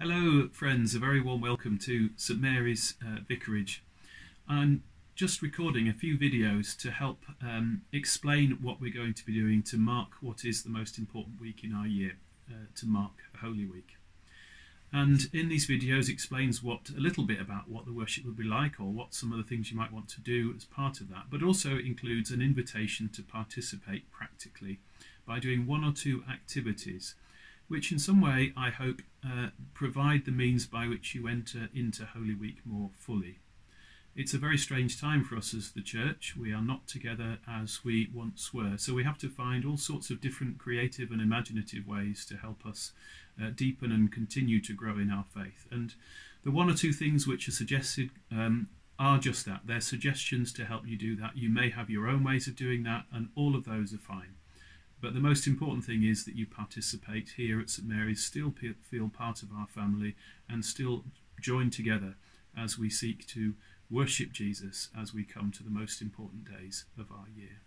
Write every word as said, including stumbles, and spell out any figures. Hello friends, a very warm welcome to St Mary's uh, Vicarage. I'm just recording a few videos to help um, explain what we're going to be doing to mark what is the most important week in our year, uh, to mark Holy Week. And in these videos explains what a little bit about what the worship will be like, or what some of the things you might want to do as part of that, but also includes an invitation to participate practically by doing one or two activities which in some way, I hope, uh, provide the means by which you enter into Holy Week more fully. It's a very strange time for us as the church. We are not together as we once were, so we have to find all sorts of different creative and imaginative ways to help us uh, deepen and continue to grow in our faith. And the one or two things which are suggested um, are just that. They're suggestions to help you do that. You may have your own ways of doing that, and all of those are fine. But the most important thing is that you participate here at St Mary's, still feel part of our family and still join together as we seek to worship Jesus as we come to the most important days of our year.